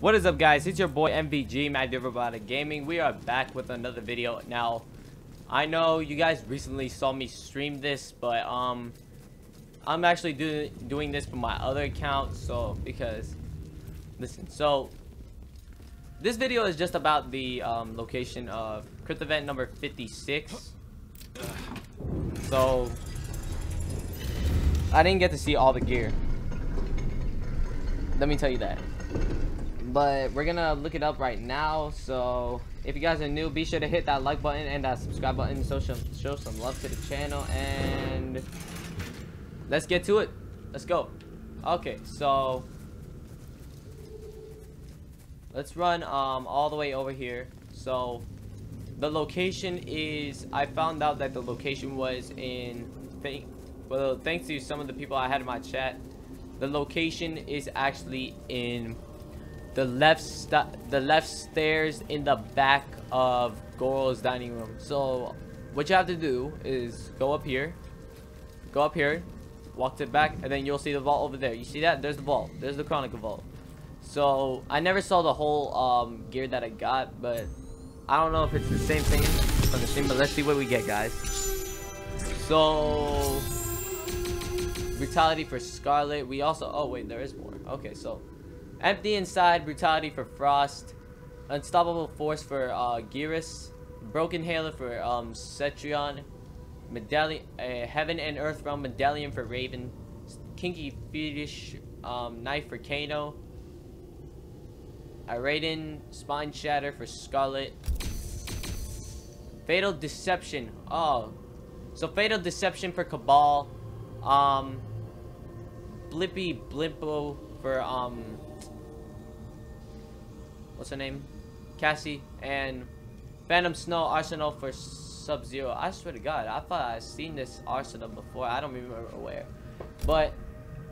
What is up, guys? It's your boy MVG, Magdielvrbada Gaming. We are back with another video. Now, I know you guys recently saw me stream this, but I'm actually doing this for my other account. So, this video is just about the location of Crypt Event number 56. So, I didn't get to see all the gear. Let me tell you that. But we're gonna look it up right now. So if you guys are new, be sure to hit that like button and that subscribe button. So show some love to the channel, and let's get to it. Let's go. Okay, so let's run all the way over here. So the location is, I found out that the location was in, well, thanks to some of the people I had in my chat, the location is actually in the left stairs in the back of Goro's dining room. So what you have to do is go up here, walk to the back, and then you'll see the vault over there. You see that? There's the vault. There's the Kronika vault. So I never saw the whole gear that I got, but I don't know if it's the same thing from the stream, but let's see what we get, guys. So brutality for Scarlet. We also, oh wait, there is more. Okay, so empty inside, brutality for Frost, unstoppable force for Geras, broken hailer for Cetrion, medallion, heaven and earth realm medallion for Raven, kinky fetish knife for Kano, Raiden spine shatter for Scarlet, fatal deception. Oh, so fatal deception for Kabal, Blippy Blimpo for what's her name, Cassie, and Phantom Snow Arsenal for Sub-Zero. I swear to God, I thought I'd seen this arsenal before. I don't remember where, but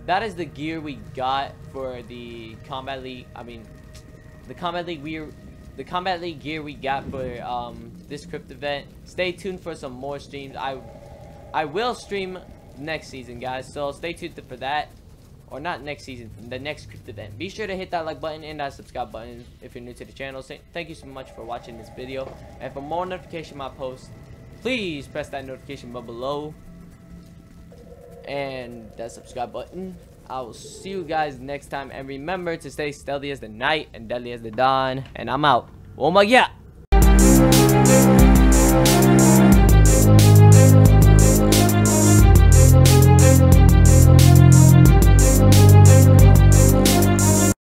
that is the gear we got for the Combat League. I mean, the Combat League gear we got for this Crypt Event. Stay tuned for some more streams. I will stream next season, guys, so stay tuned for that. Or not next season, the next Crypt Event. Be sure to hit that like button and that subscribe button if you're new to the channel. Thank you so much for watching this video. And for more notification of my posts, please press that notification bell below and that subscribe button. I will see you guys next time. And remember to stay stealthy as the night and deadly as the dawn. And I'm out. Oh my god.